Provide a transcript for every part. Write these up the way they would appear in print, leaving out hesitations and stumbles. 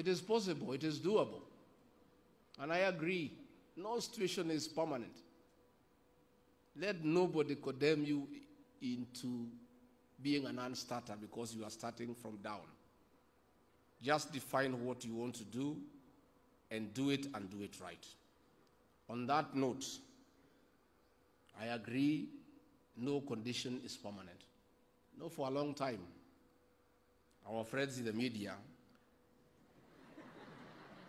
It is possible. It is doable. And I agree. No situation is permanent. Let nobody condemn you into being a non-starter because you are starting from down. Just define what you want to do and do it right. On that note, I agree no condition is permanent. No, for a long time, our friends in the media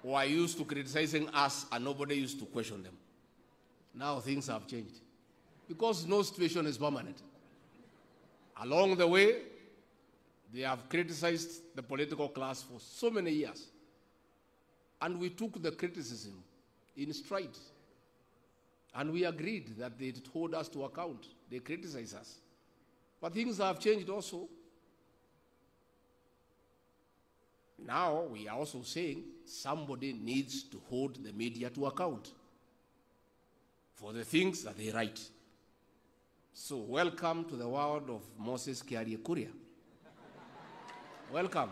were used to criticizing us and nobody used to question them. Now things have changed because no situation is permanent. Along the way, they have criticized the political class for so many years. And we took the criticism in stride. And we agreed that they hold us to account. They criticize us. But things have changed also. Now we are also saying somebody needs to hold the media to account for the things that they write. So welcome to the world of Moses Kuria. Welcome.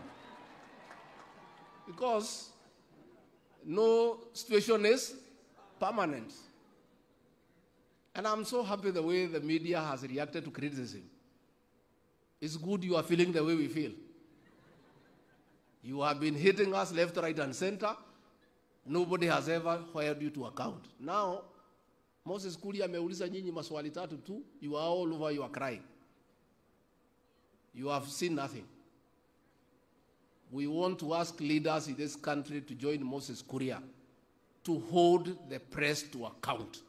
Because no situation is permanent. And I'm so happy the way the media has reacted to criticism. It's good you are feeling the way we feel. You have been hitting us left, right, and center. Nobody has ever held you to account. Now, Moses Kuria ameuliza nyinyi maswali tatu tu, you are all over, you are crying. You have seen nothing. We want to ask leaders in this country to join Moses Kuria to hold the press to account.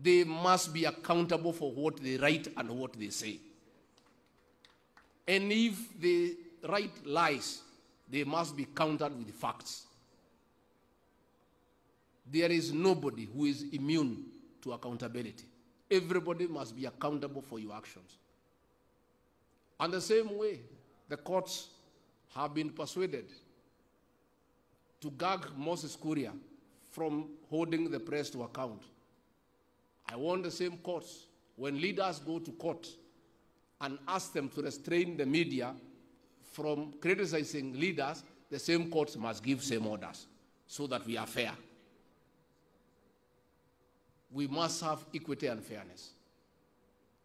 They must be accountable for what they write and what they say. And if they write lies, they must be countered with facts. There is nobody who is immune to accountability. Everybody must be accountable for your actions. And the same way, the courts have been persuaded to gag Moses Kuria from holding the press to account. I want the same courts, when leaders go to court and ask them to restrain the media from criticizing leaders, the same courts must give same orders so that we are fair. We must have equity and fairness.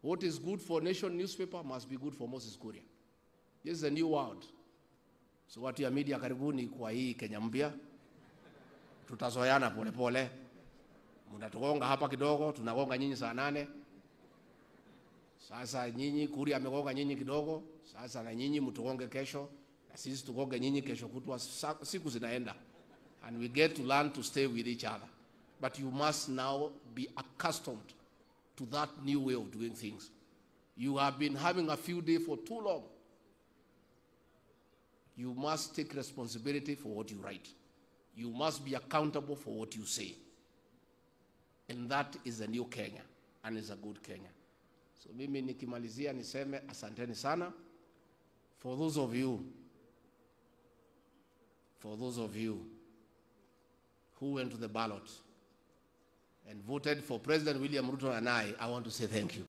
What is good for nation newspaper must be good for Moses Kuria. This is a new world. So watu ya media karibuni kwa hii Kenya mpya. Tutazoeana pole pole. Mnatugonga hapa kidogo, tunagonga nyinyi saa 8. Sasa nyinyi Kuria amegonga nyinyi kidogo, sasa na nyinyi mtugonge kesho, na sisi tugonge nyinyi kesho kutwa, siku zinaenda. And we get to learn to stay with each other. But you must now be accustomed to that new way of doing things. You have been having a few days for too long. You must take responsibility for what you write. You must be accountable for what you say. And that is a new Kenya, and it's a good Kenya. So mimi nikimalizia niseme asanteni sana. For those of you who went to the ballot and voted for President William Ruto and I want to say thank you.